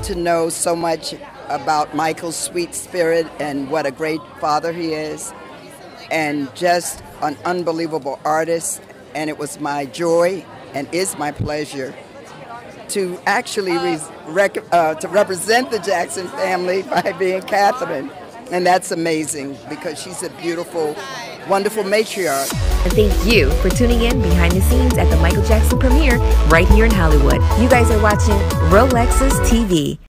got to know so much about Michael's sweet spirit and what a great father he is, and just an unbelievable artist. And it was my joy and is my pleasure to actually represent the Jackson family by being Catherine. And that's amazing because she's a beautiful, wonderful matriarch. And thank you for tuning in behind the scenes at the Michael Jackson premiere right here in Hollywood. You guys are watching Rolexis TV.